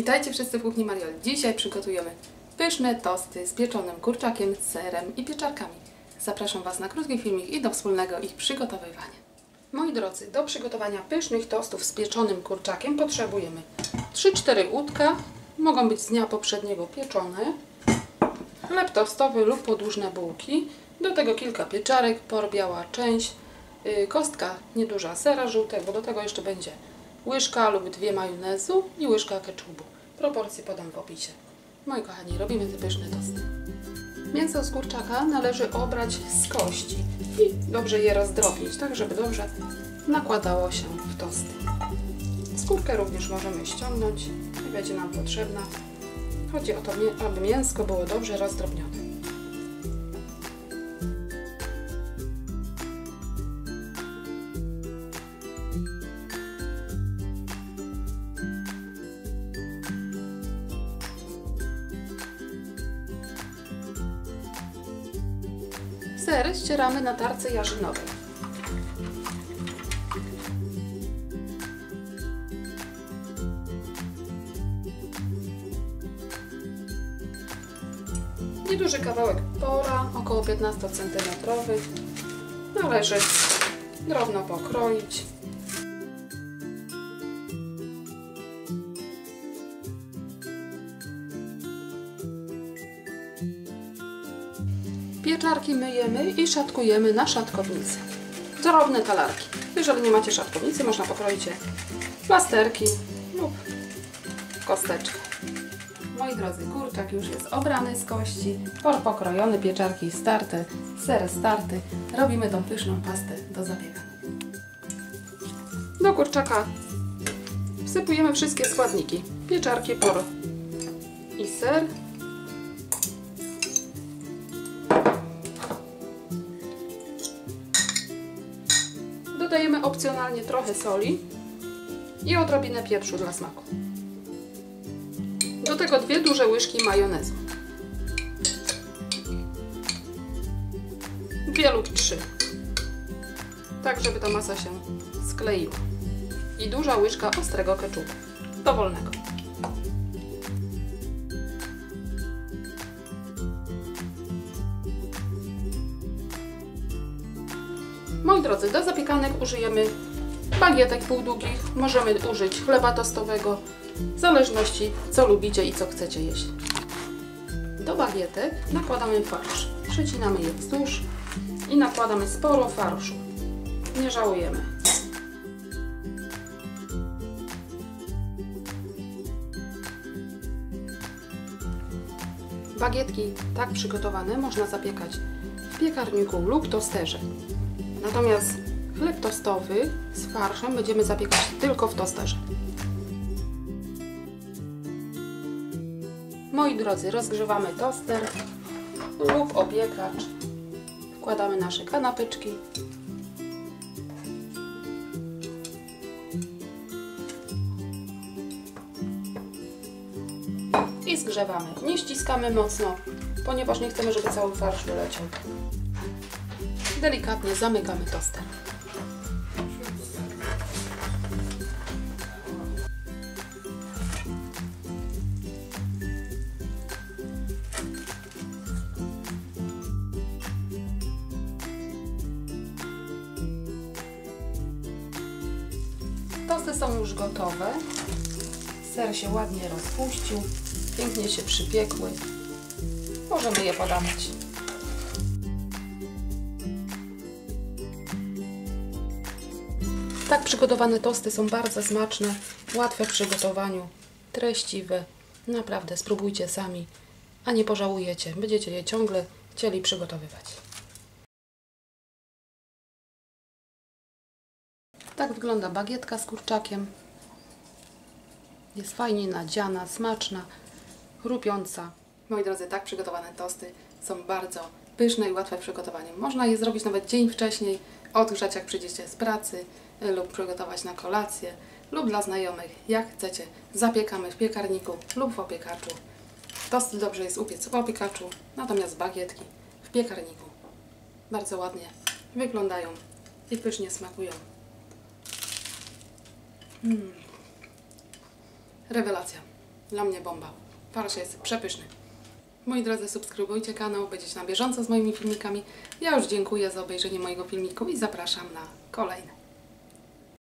Witajcie wszyscy w Kuchni Marioli. Dzisiaj przygotujemy pyszne tosty z pieczonym kurczakiem, serem i pieczarkami. Zapraszam Was na krótki filmik i do wspólnego ich przygotowywania. Moi drodzy, do przygotowania pysznych tostów z pieczonym kurczakiem potrzebujemy 3-4 łódka, mogą być z dnia poprzedniego pieczone, chleb tostowy lub podłużne bułki, do tego kilka pieczarek, porbiała część, kostka nieduża sera żółtego, do tego jeszcze będzie łyżka lub dwie majonezu i łyżka keczupu. Proporcje podam w opisie. Moi kochani, robimy te pyszne tosty. Mięso z kurczaka należy obrać z kości i dobrze je rozdrobnić, tak żeby dobrze nakładało się w tosty. Skórkę również możemy ściągnąć, nie będzie nam potrzebna. Chodzi o to, aby mięsko było dobrze rozdrobnione. Ser ścieramy na tarce jarzynowej. Nieduży kawałek pora, około 15 cm. Należy drobno pokroić. Pieczarki myjemy i szatkujemy na szatkownicy. Drobne talarki. Jeżeli nie macie szatkownicy, można pokroić je w plasterki lub kosteczkę. Moi drodzy, kurczak już jest obrany z kości, por pokrojony, pieczarki starte, ser starty. Robimy tą pyszną pastę do zabiegu. Do kurczaka wsypujemy wszystkie składniki. Pieczarki, por i ser. Dodajemy opcjonalnie trochę soli i odrobinę pieprzu dla smaku. Do tego dwie duże łyżki majonezu. Dwie lub trzy. Tak, żeby ta masa się skleiła. I duża łyżka ostrego keczupu, dowolnego. Moi drodzy, do zapiekanek użyjemy bagietek półdługich, możemy użyć chleba tostowego, w zależności co lubicie i co chcecie jeść. Do bagietek nakładamy farsz, przecinamy je wzdłuż i nakładamy sporo farszu, nie żałujemy. Bagietki tak przygotowane można zapiekać w piekarniku lub tosterze. Natomiast chleb tostowy z farszem będziemy zapiekać tylko w tosterze. Moi drodzy, rozgrzewamy toster lub opiekacz. Wkładamy nasze kanapeczki. I zgrzewamy. Nie ściskamy mocno, ponieważ nie chcemy, żeby cały farsz wyleciał. Delikatnie zamykamy toster. Tosty są już gotowe. Ser się ładnie rozpuścił, pięknie się przypiekły. Możemy je podawać. Tak przygotowane tosty są bardzo smaczne, łatwe w przygotowaniu, treściwe. Naprawdę spróbujcie sami, a nie pożałujecie. Będziecie je ciągle chcieli przygotowywać. Tak wygląda bagietka z kurczakiem. Jest fajnie nadziana, smaczna, chrupiąca. Moi drodzy, tak przygotowane tosty są bardzo pyszne i łatwe w przygotowaniu. Można je zrobić nawet dzień wcześniej, odgrzać jak przyjdziecie z pracy, lub przygotować na kolację, lub dla znajomych, jak chcecie. Zapiekamy w piekarniku lub w opiekaczu. Tosty dobrze jest upiec w opiekaczu, natomiast bagietki w piekarniku. Bardzo ładnie wyglądają i pysznie smakują. Rewelacja! Dla mnie bomba. Farsz jest przepyszny. Moi drodzy, subskrybujcie kanał, będziecie na bieżąco z moimi filmikami. Ja już dziękuję za obejrzenie mojego filmiku i zapraszam na kolejne.